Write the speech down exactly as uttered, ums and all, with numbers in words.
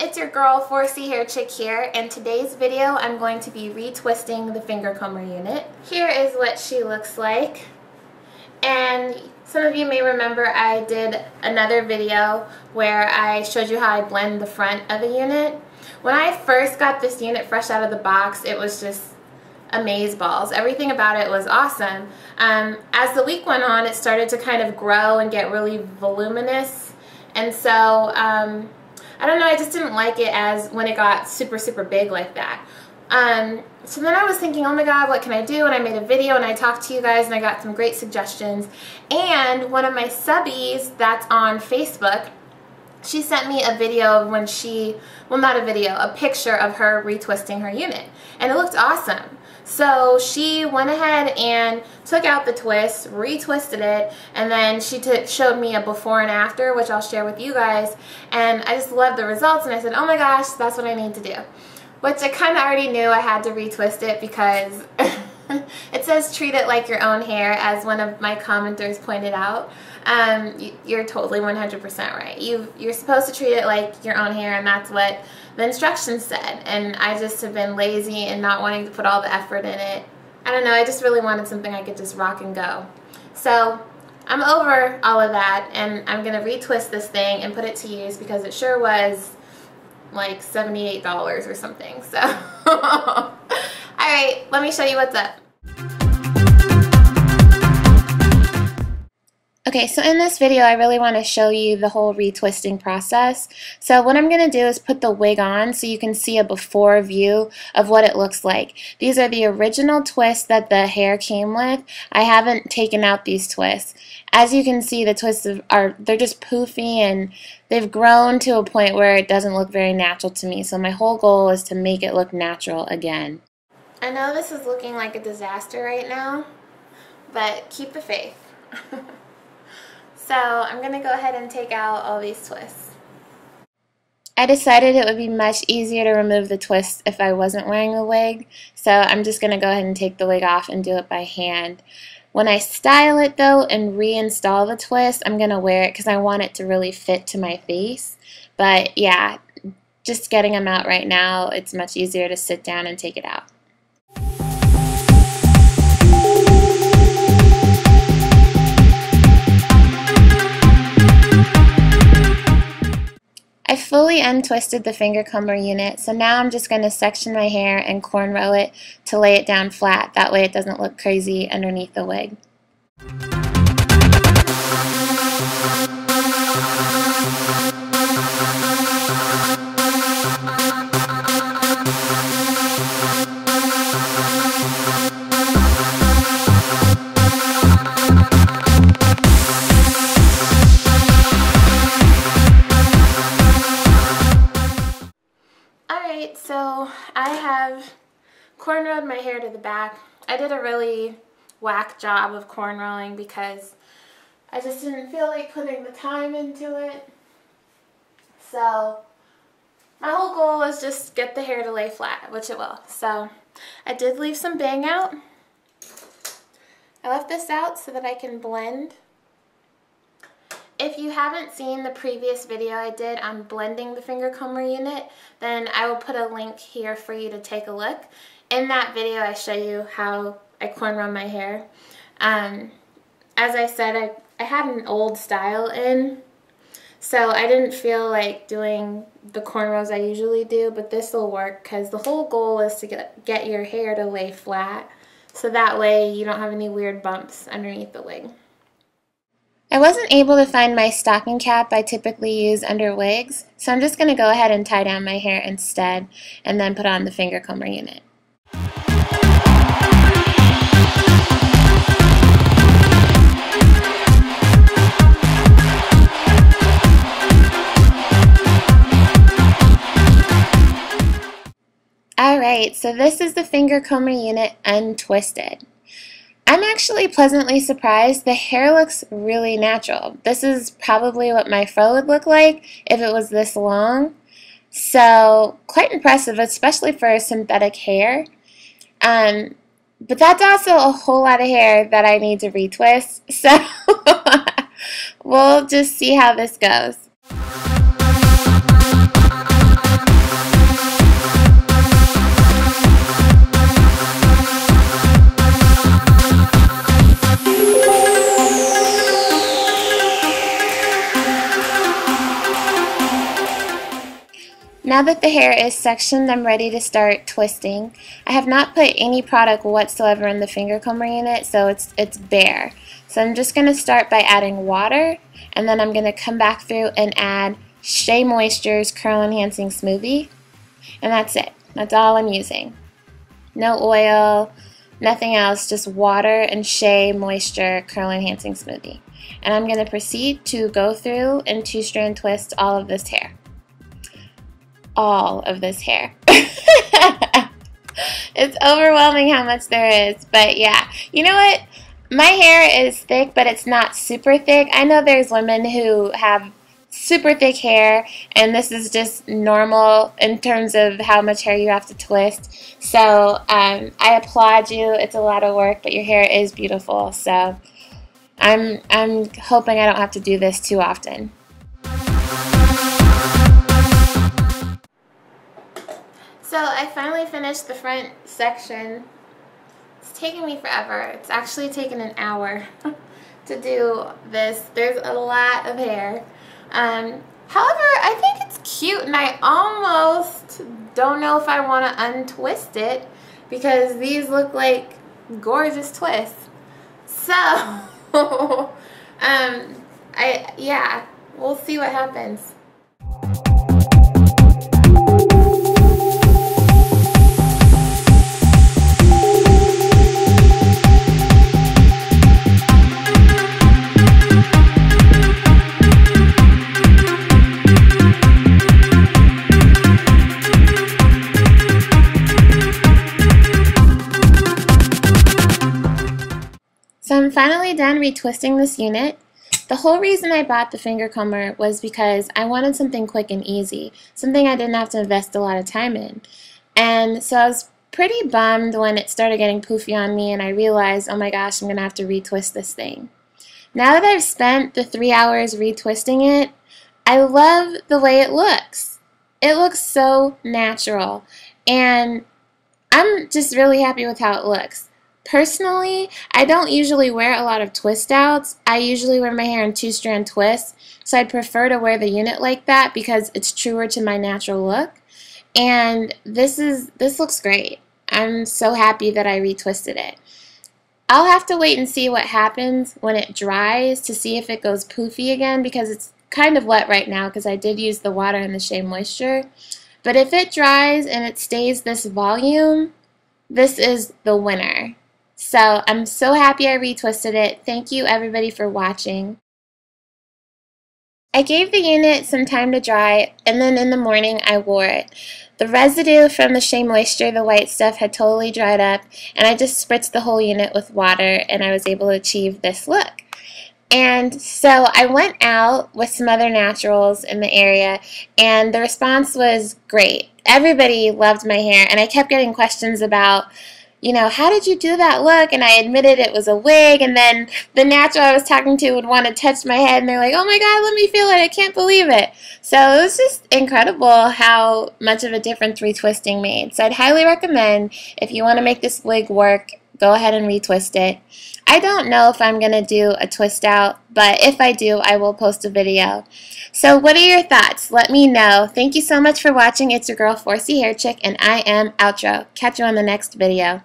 It's your girl four C Hair Chick here, and today's video I'm going to be retwisting the Finger Comber Unit. Here is what she looks like, and some of you may remember I did another video where I showed you how I blend the front of the unit. When I first got this unit fresh out of the box, it was just amazeballs. Everything about it was awesome. Um, as the week went on, it started to kind of grow and get really voluminous, and so um, I don't know, I just didn't like it as when it got super, super big like that. Um, so then I was thinking, oh my god, what can I do? And I made a video and I talked to you guys and I got some great suggestions. And one of my subbies that's on Facebook, she sent me a video of when she, well not a video, a picture of her retwisting her unit. And it looked awesome. So she went ahead and took out the twist, retwisted it, and then she t showed me a before and after, which I'll share with you guys. And I just loved the results, and I said, oh my gosh, that's what I need to do. Which I kind of already knew I had to retwist it because it says treat it like your own hair, as one of my commenters pointed out. Um, you, you're totally one hundred percent right. You've, you're supposed to treat it like your own hair, and that's what the instructions said. And I just have been lazy and not wanting to put all the effort in it. I don't know, I just really wanted something I could just rock and go. So I'm over all of that, and I'm going to retwist this thing and put it to use because it sure was like seventy-eight dollars or something. So alright, let me show you what's up. Okay, so in this video I really want to show you the whole retwisting process. So what I'm going to do is put the wig on so you can see a before view of what it looks like. These are the original twists that the hair came with. I haven't taken out these twists. As you can see, the twists are, they're just poofy and they've grown to a point where it doesn't look very natural to me. So my whole goal is to make it look natural again. I know this is looking like a disaster right now, but keep the faith. So I'm going to go ahead and take out all these twists. I decided it would be much easier to remove the twists if I wasn't wearing a wig, so I'm just going to go ahead and take the wig off and do it by hand. When I style it though and reinstall the twist, I'm going to wear it because I want it to really fit to my face. But yeah, just getting them out right now, it's much easier to sit down and take it out. I fully untwisted the Finger Comber Unit, so now I'm just going to section my hair and cornrow it to lay it down flat. That way it doesn't look crazy underneath the wig. So I have cornrowed my hair to the back. I did a really whack job of cornrowing because I just didn't feel like putting the time into it. So my whole goal is just get the hair to lay flat, which it will. So I did leave some bang out. I left this out so that I can blend. If you haven't seen the previous video I did on blending the Finger Comber Unit, then I will put a link here for you to take a look. In that video I show you how I cornrow my hair. Um, as I said, I, I had an old style in, so I didn't feel like doing the cornrows I usually do, but this will work because the whole goal is to get, get your hair to lay flat, so that way you don't have any weird bumps underneath the wig. I wasn't able to find my stocking cap I typically use under wigs, so I'm just going to go ahead and tie down my hair instead and then put on the Finger Comber Unit. Alright, so this is the Finger Comber Unit untwisted. I'm actually pleasantly surprised. The hair looks really natural. This is probably what my fro would look like if it was this long. So quite impressive, especially for synthetic hair. Um, but that's also a whole lot of hair that I need to retwist. So we'll just see how this goes. Now that the hair is sectioned, I'm ready to start twisting. I have not put any product whatsoever in the finger comber unit, so it's, it's bare. So I'm just going to start by adding water, and then I'm going to come back through and add Shea Moisture's Curl Enhancing Smoothie. And that's it. That's all I'm using. No oil, nothing else, just water and Shea Moisture Curl Enhancing Smoothie. And I'm going to proceed to go through and two-strand twist all of this hair. All of this hair. It's overwhelming how much there is, but yeah. You know what? My hair is thick, but it's not super thick. I know there's women who have super thick hair, and this is just normal in terms of how much hair you have to twist. So um, I applaud you. It's a lot of work, but your hair is beautiful. So I'm, I'm hoping I don't have to do this too often. So I finally finished the front section. It's taking me forever. It's actually taken an hour to do this. There's a lot of hair. Um, however, I think it's cute, and I almost don't know if I want to untwist it because these look like gorgeous twists. So, um, I yeah, we'll see what happens. I'm finally done retwisting this unit. The whole reason I bought the finger comber was because I wanted something quick and easy, something I didn't have to invest a lot of time in. And so I was pretty bummed when it started getting poofy on me and I realized, oh my gosh, I'm gonna have to retwist this thing. Now that I've spent the three hours retwisting it, I love the way it looks. It looks so natural, and I'm just really happy with how it looks. Personally, I don't usually wear a lot of twist outs. I usually wear my hair in two-strand twists, so I prefer to wear the unit like that because it's truer to my natural look. And this is this looks great. I'm so happy that I retwisted it. I'll have to wait and see what happens when it dries to see if it goes poofy again because it's kind of wet right now because I did use the water and the Shea Moisture. But if it dries and it stays this volume, this is the winner. So I'm so happy I retwisted it. Thank you everybody for watching. I gave the unit some time to dry, and then in the morning I wore it. The residue from the Shea Moisture, the white stuff, had totally dried up, and I just spritzed the whole unit with water and I was able to achieve this look. And so I went out with some other naturals in the area, and the response was great. Everybody loved my hair, and I kept getting questions about, you know, how did you do that look? And I admitted it was a wig, and then the natural I was talking to would want to touch my head, and they're like, oh my god, let me feel it, I can't believe it. So it was just incredible how much of a difference retwisting made. So I'd highly recommend, if you want to make this wig work, go ahead and retwist it. I don't know if I'm going to do a twist out, but if I do, I will post a video. So what are your thoughts? Let me know. Thank you so much for watching. It's your girl, four C Hair Chick, and I am outro. Catch you on the next video.